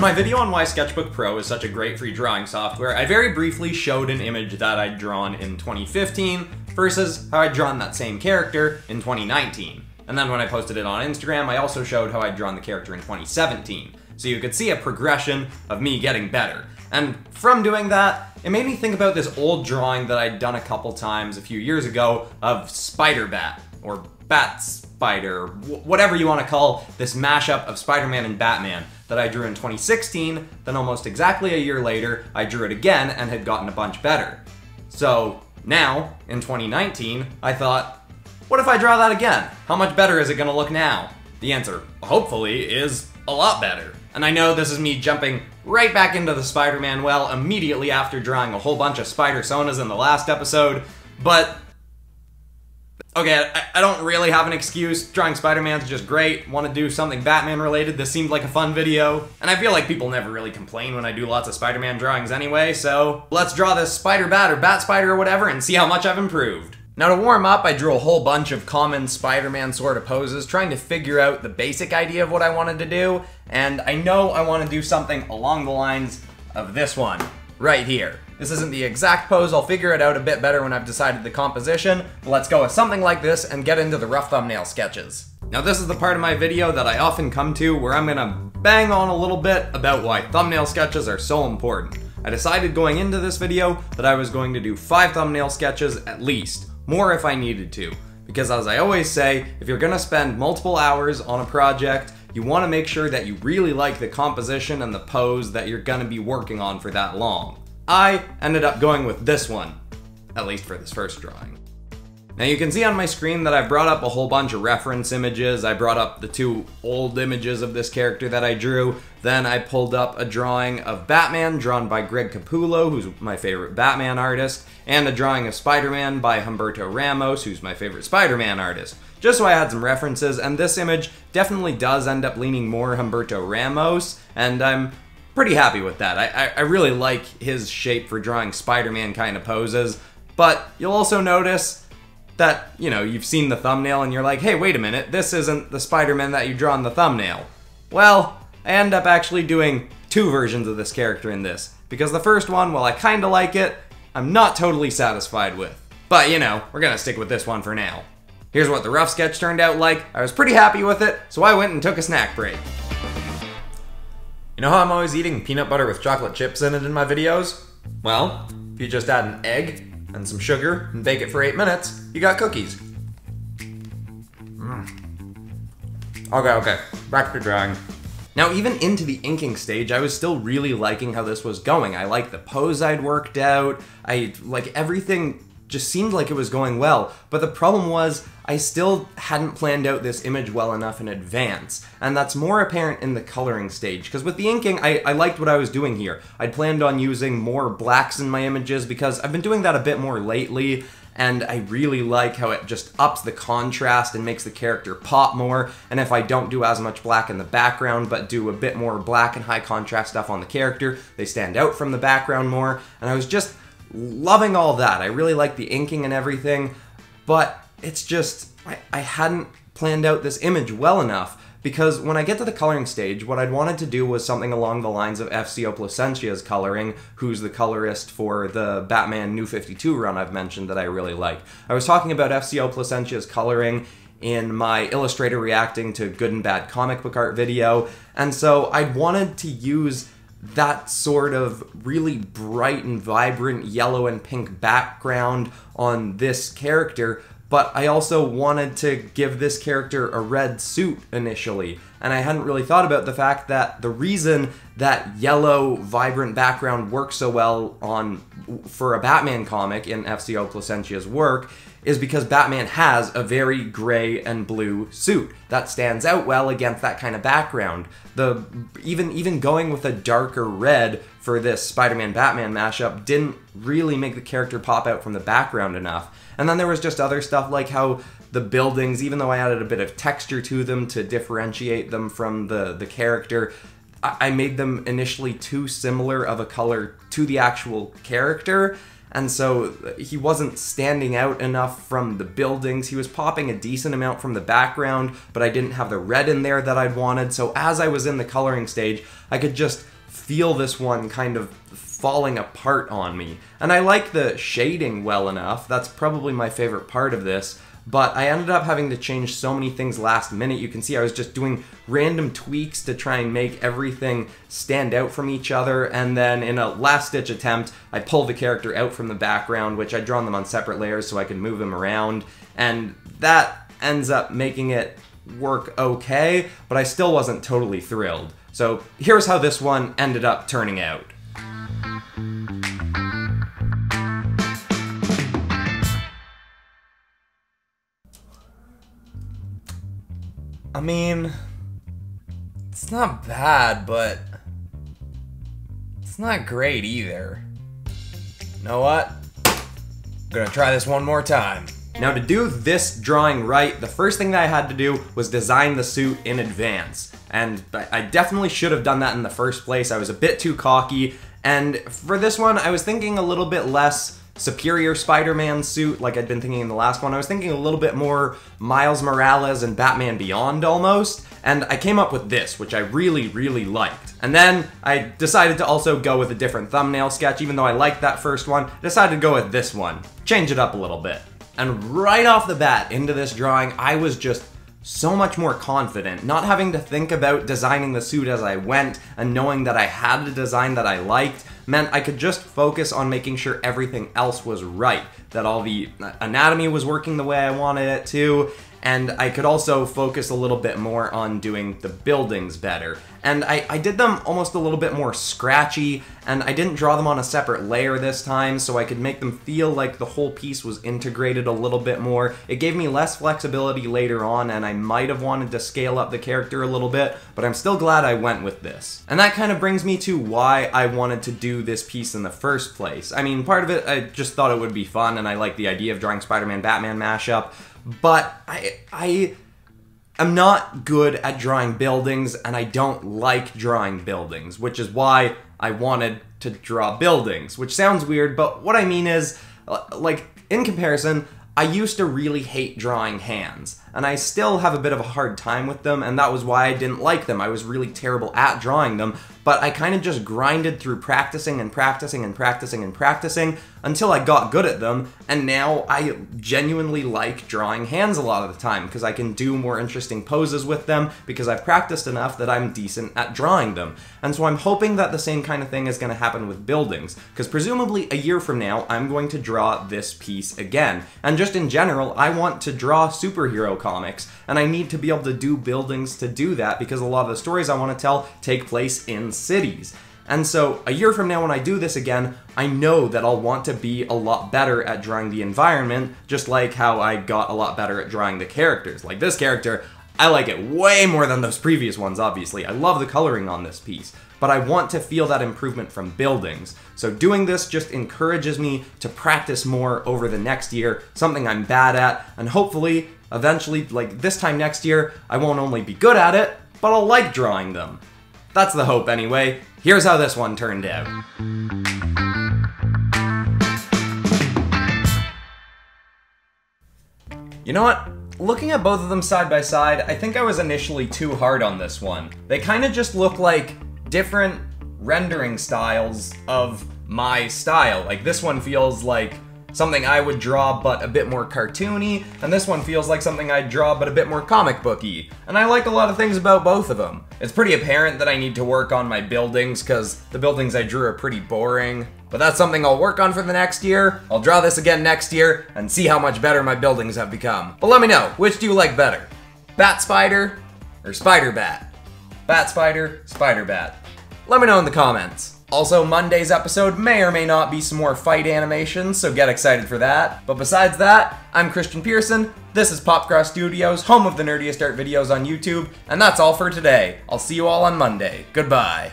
In my video on why Sketchbook Pro is such a great free drawing software, I very briefly showed an image that I'd drawn in 2015 versus how I'd drawn that same character in 2019. And then when I posted it on Instagram, I also showed how I'd drawn the character in 2017. So you could see a progression of me getting better. And from doing that, it made me think about this old drawing that I'd done a couple times a few years ago of Spider-Bat, or Bat-Spider, whatever you want to call this mashup of Spider-Man and Batman that I drew in 2016, then almost exactly a year later, I drew it again and had gotten a bunch better. So now, in 2019, I thought, what if I draw that again? How much better is it gonna look now? The answer, hopefully, is a lot better. And I know this is me jumping right back into the Spider-Man well immediately after drawing a whole bunch of Spider-Sonas in the last episode, but okay, I don't really have an excuse. Drawing Spider-Man's just great. Want to do something Batman-related. This seemed like a fun video. And I feel like people never really complain when I do lots of Spider-Man drawings anyway, so let's draw this Spider-Bat or Bat-Spider or whatever and see how much I've improved. Now to warm up, I drew a whole bunch of common Spider-Man sort of poses, trying to figure out the basic idea of what I wanted to do, and I know I want to do something along the lines of this one, right here. This isn't the exact pose, I'll figure it out a bit better when I've decided the composition, but let's go with something like this and get into the rough thumbnail sketches. Now this is the part of my video that I often come to where I'm gonna bang on a little bit about why thumbnail sketches are so important. I decided going into this video that I was going to do 5 thumbnail sketches at least, more if I needed to, because as I always say, if you're gonna spend multiple hours on a project, you wanna make sure that you really like the composition and the pose that you're gonna be working on for that long. I ended up going with this one, at least for this first drawing. Now you can see on my screen that I brought up a whole bunch of reference images. I brought up the 2 old images of this character that I drew. Then I pulled up a drawing of Batman drawn by Greg Capullo, who's my favorite Batman artist, and a drawing of Spider-Man by Humberto Ramos, who's my favorite Spider-Man artist. Just so I had some references, and this image definitely does end up leaning more Humberto Ramos, and I'm pretty happy with that. I really like his shape for drawing Spider-Man kind of poses, but you'll also notice that, you know, you've seen the thumbnail and you're like, hey, wait a minute, this isn't the Spider-Man that you draw in the thumbnail. Well, I end up actually doing 2 versions of this character in this, because the first one, while I kinda like it, I'm not totally satisfied with. But, you know, we're gonna stick with this one for now. Here's what the rough sketch turned out like. I was pretty happy with it, so I went and took a snack break. You know how I'm always eating peanut butter with chocolate chips in it in my videos? Well, if you just add an egg and some sugar and bake it for 8 minutes, you got cookies. Okay, back to drawing. Now even into the inking stage, I was still really liking how this was going. I liked the pose I'd worked out, everything just seemed like it was going well, but the problem was I still hadn't planned out this image well enough in advance, and that's more apparent in the coloring stage, because with the inking, I liked what I was doing here. I'd planned on using more blacks in my images, because I've been doing that a bit more lately, and I really like how it just ups the contrast and makes the character pop more, and if I don't do as much black in the background, but do a bit more black and high contrast stuff on the character, they stand out from the background more, and I was just loving all that. I really like the inking and everything, but it's just, I hadn't planned out this image well enough, because when I get to the coloring stage, what I'd wanted to do was something along the lines of FCO Placentia's coloring, who's the colorist for the Batman New 52 run I've mentioned that I really like. I was talking about FCO Placentia's coloring in my Illustrator reacting to good and bad comic book art video, and so I wanted to use that sort of really bright and vibrant yellow and pink background on this character, but I also wanted to give this character a red suit initially, and I hadn't really thought about the fact that the reason that yellow, vibrant background works so well for a Batman comic in FCO Placentia's work is because Batman has a very gray and blue suit that stands out well against that kind of background. Even going with a darker red for this Spider-Man-Batman mashup didn't really make the character pop out from the background enough. And then there was just other stuff like how the buildings, even though I added a bit of texture to them to differentiate them from the character, I made them initially too similar of a color to the actual character, And so he wasn't standing out enough from the buildings. He was popping a decent amount from the background, but I didn't have the red in there that I'd wanted. So as I was in the coloring stage, I could just feel this one kind of falling apart on me. And I like the shading well enough. That's probably my favorite part of this. But I ended up having to change so many things last minute. You can see I was just doing random tweaks to try and make everything stand out from each other, and then in a last-ditch attempt, I pulled the character out from the background, which I'd drawn them on separate layers so I could move him around, and that ends up making it work okay, but I still wasn't totally thrilled. So here's how this one ended up turning out. I mean, it's not bad, but it's not great either. You know what? I'm gonna try this one more time. Now, to do this drawing right, the first thing that I had to do was design the suit in advance. And I definitely should have done that in the first place. I was a bit too cocky. And for this one, I was thinking a little bit less Superior Spider-Man suit, like I'd been thinking in the last one. I was thinking a little bit more Miles Morales and Batman Beyond almost, and I came up with this, which I really, really liked. And then I decided to also go with a different thumbnail sketch, even though I liked that first one. I decided to go with this one, change it up a little bit. And right off the bat into this drawing, I was just so much more confident, not having to think about designing the suit as I went, and knowing that I had a design that I liked meant I could just focus on making sure everything else was right, that all the anatomy was working the way I wanted it to, and I could also focus a little bit more on doing the buildings better. And I did them almost a little bit more scratchy, and I didn't draw them on a separate layer this time, so I could make them feel like the whole piece was integrated a little bit more. It gave me less flexibility later on, and I might have wanted to scale up the character a little bit, but I'm still glad I went with this. And that kind of brings me to why I wanted to do this piece in the first place. I mean, part of it, I just thought it would be fun, and I like the idea of drawing Spider-Man-Batman mashup, but I'm not good at drawing buildings, and I don't like drawing buildings, which is why I wanted to draw buildings, which sounds weird, but what I mean is, like, in comparison, I used to really hate drawing hands, and I still have a bit of a hard time with them, and that was why I didn't like them. I was really terrible at drawing them, but I kind of just grinded through practicing and practicing and practicing and practicing until I got good at them, and now I genuinely like drawing hands a lot of the time because I can do more interesting poses with them because I've practiced enough that I'm decent at drawing them. And so I'm hoping that the same kind of thing is going to happen with buildings, because presumably a year from now I'm going to draw this piece again. And just in general, I want to draw superhero comics, and I need to be able to do buildings to do that because a lot of the stories I want to tell take place in cities. And so a year from now when I do this again, I know that I'll want to be a lot better at drawing the environment, just like how I got a lot better at drawing the characters. Like this character, I like it way more than those previous ones, obviously. I love the coloring on this piece, but I want to feel that improvement from buildings. So doing this just encourages me to practice more over the next year, something I'm bad at, and hopefully, eventually, like this time next year, I won't only be good at it, but I'll like drawing them. That's the hope anyway. Here's how this one turned out. You know what? Looking at both of them side by side, I think I was initially too hard on this one. They kind of just look like different rendering styles of my style. Like this one feels like something I would draw but a bit more cartoony, and this one feels like something I'd draw but a bit more comic booky. And I like a lot of things about both of them. It's pretty apparent that I need to work on my buildings because the buildings I drew are pretty boring, but that's something I'll work on for the next year. I'll draw this again next year and see how much better my buildings have become. But let me know, which do you like better? Bat-Spider or Spider-Bat? Bat-Spider, Spider-Bat. Let me know in the comments. Also, Monday's episode may or may not be some more fight animations, so get excited for that. But besides that, I'm Christian Pearson, this is PopCross Studios, home of the nerdiest art videos on YouTube, and that's all for today. I'll see you all on Monday. Goodbye.